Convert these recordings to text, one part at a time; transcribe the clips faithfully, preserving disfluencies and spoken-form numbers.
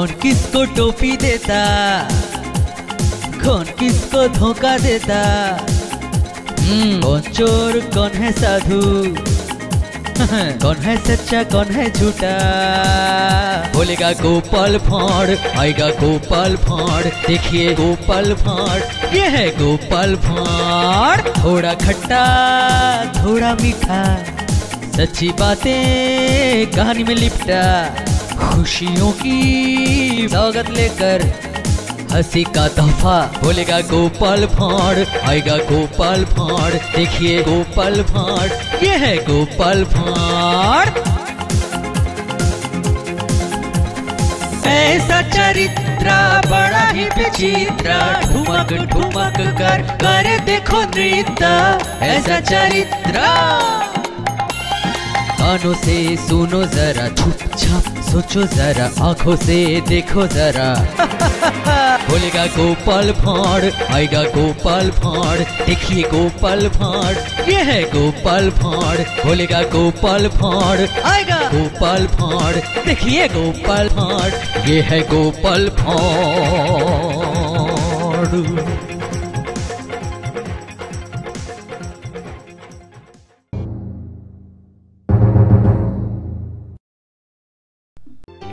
कौन किसको टोपी देता, कौन किसको धोखा देता, कौन चोर कौन है साधु, कौन है सच्चा कौन है झूठा। बोलेगा गोपाल भाड़, आएगा गोपाल भाड़, देखिए गोपाल भाड़, ये है गोपाल भाड़। थोड़ा खट्टा थोड़ा मीठा, सच्ची बातें कहानी में लिपटा, खुशियों की सौगत लेकर हंसी का तोहफा। बोलेगा गोपाल भाड़, आएगा गोपाल भाड़, देखिए गोपाल भाड़, ये है गोपाल भाड़। ऐसा चरित्रा बड़ा ही विचित्रा, ठुमक ठुमक कर करे देखो नृत्य। ऐसा चरित्रा कानों से सुनो जरा, छुप छाप सोचो जरा, आंखों से देखो जरा। बोलेगा गोपाल भाड़, आएगा गोपाल भाड़, देखिए गोपाल भाड़, ये है गोपाल भाड़। बोलेगा गोपाल भाड़, आएगा गोपाल भाड़, देखिए गोपाल भाड़, ये है गोपाल भाड़।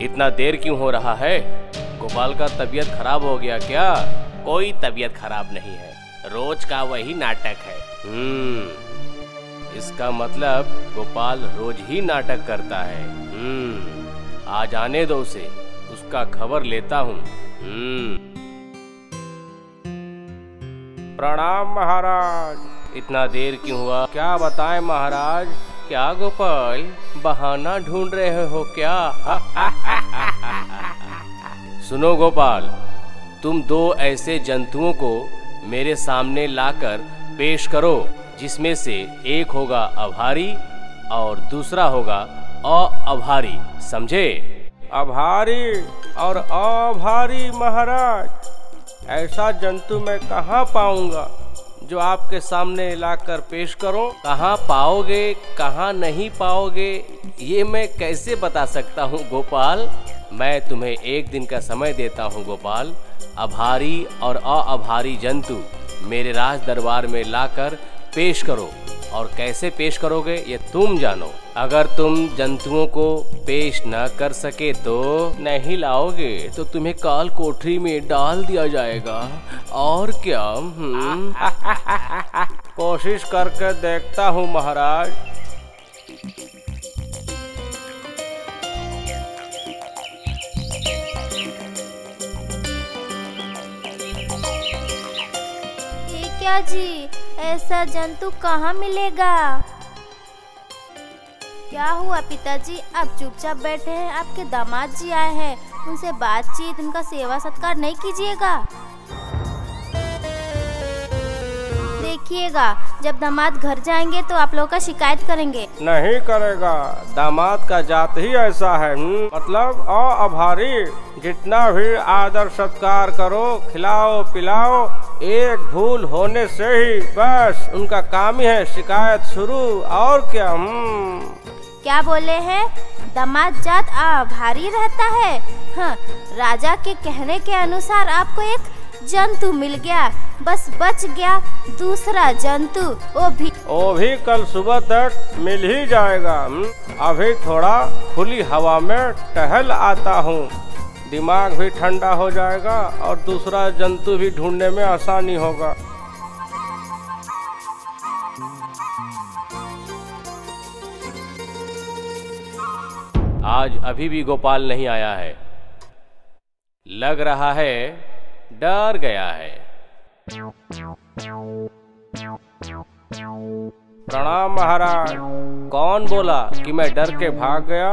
इतना देर क्यों हो रहा है? गोपाल का तबीयत खराब हो गया क्या? कोई तबीयत खराब नहीं है, रोज का वही नाटक है। हम्म, इसका मतलब गोपाल रोज ही नाटक करता है। हम्म, आज आने दो उसे, उसका खबर लेता हूँ। हम्म, प्रणाम महाराज। इतना देर क्यों हुआ? क्या बताएं महाराज, क्या गोपाल बहाना ढूंढ रहे हो क्या? सुनो गोपाल, तुम दो ऐसे जंतुओं को मेरे सामने लाकर पेश करो, जिसमें से एक होगा आभारी और दूसरा होगा अआभारी, समझे? आभारी और अभारी महाराज, ऐसा जंतु मैं कहाँ पाऊंगा? जो आपके सामने लाकर पेश करो, कहाँ पाओगे कहाँ नहीं पाओगे ये मैं कैसे बता सकता हूँ गोपाल। मैं तुम्हें एक दिन का समय देता हूँ गोपाल, आभारी और अआभारी जंतु मेरे राज दरबार में लाकर पेश करो, और कैसे पेश करोगे ये तुम जानो। अगर तुम जंतुओं को पेश न कर सके तो नहीं लाओगे तो तुम्हें काल कोठरी में डाल दिया जाएगा, और क्या। कोशिश करके देखता हूँ महाराज। ये क्या जी, ऐसा जंतु कहाँ मिलेगा? क्या हुआ पिताजी, आप चुपचाप बैठे हैं? आपके दामाद जी आए हैं, उनसे बातचीत, उनका सेवा सत्कार नहीं कीजिएगा? देखिएगा, जब दामाद घर जाएंगे तो आप लोगों का शिकायत करेंगे। नहीं करेगा, दामाद का जात ही ऐसा है। मतलब अआभारी, जितना भी आदर सत्कार करो, खिलाओ पिलाओ, एक भूल होने से ही बस उनका काम ही है शिकायत शुरू, और क्या। हम क्या बोले हैं, दामाद जात आभारी रहता है। हाँ, राजा के कहने के अनुसार आपको एक जंतु मिल गया, बस बच गया दूसरा जंतु, वो भी वो भी कल सुबह तक मिल ही जाएगा। अभी थोड़ा खुली हवा में टहल आता हूँ, दिमाग भी ठंडा हो जाएगा और दूसरा जंतु भी ढूंढने में आसानी होगा। आज अभी भी गोपाल नहीं आया है, लग रहा है डर गया है। प्रणाम महाराज। कौन बोला कि मैं डर के भाग गया?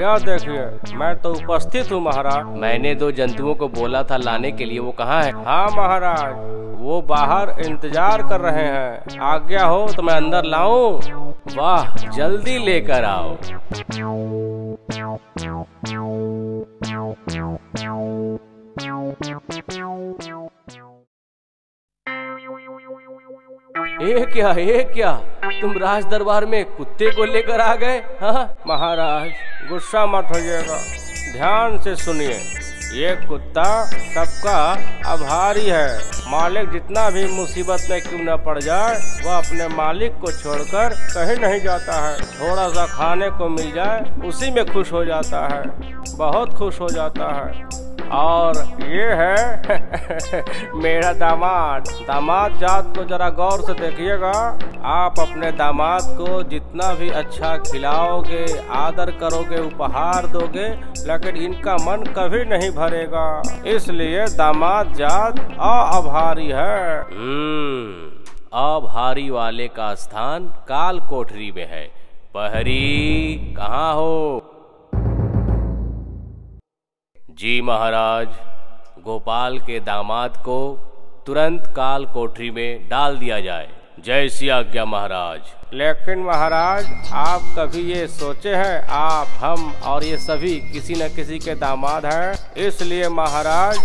यह देखिए, मैं तो उपस्थित हूँ महाराज। मैंने दो जंतुओं को बोला था लाने के लिए, वो कहाँ है? हाँ महाराज, वो बाहर इंतजार कर रहे हैं। आज्ञा हो तो मैं अंदर लाऊं? वाह, जल्दी लेकर आओ। ये क्या ये क्या, तुम राज दरबार में कुत्ते को लेकर आ गए? हाँ महाराज, गुस्सा मत होइएगा, ध्यान से सुनिए। ये कुत्ता सबका आभारी है। मालिक जितना भी मुसीबत में क्यों न पड़ जाए वह अपने मालिक को छोड़कर कहीं नहीं जाता है। थोड़ा सा खाने को मिल जाए उसी में खुश हो जाता है, बहुत खुश हो जाता है। और ये है मेरा दामाद। दामाद जात को जरा गौर से देखिएगा। आप अपने दामाद को जितना भी अच्छा खिलाओगे, आदर करोगे, उपहार दोगे, लेकिन इनका मन कभी नहीं भरेगा। इसलिए दामाद जात अभारी है। अभारी वाले का स्थान काल कोठरी में है। पहरी कहाँ हो? जी महाराज, गोपाल के दामाद को तुरंत काल कोठरी में डाल दिया जाए। जय श्री आज्ञा महाराज। लेकिन महाराज, आप कभी ये सोचे हैं आप, हम और ये सभी किसी न किसी के दामाद हैं। इसलिए महाराज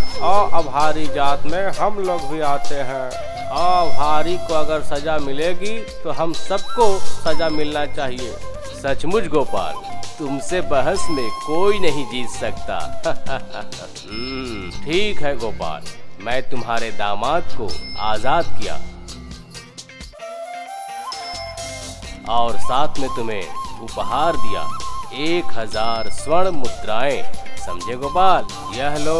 अभारी जात में हम लोग भी आते हैं। अभारी को अगर सजा मिलेगी तो हम सबको सजा मिलना चाहिए। सचमुच गोपाल, तुमसे बहस में कोई नहीं जीत सकता। ठीक है गोपाल, मैं तुम्हारे दामाद को आजाद किया और साथ में तुम्हें उपहार दिया एक हजार स्वर्ण मुद्राएं। समझे गोपाल? यह लो।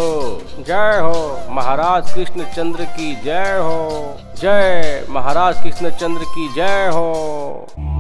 जय हो महाराज कृष्ण चंद्र की जय हो। जय महाराज कृष्ण चंद्र की जय हो।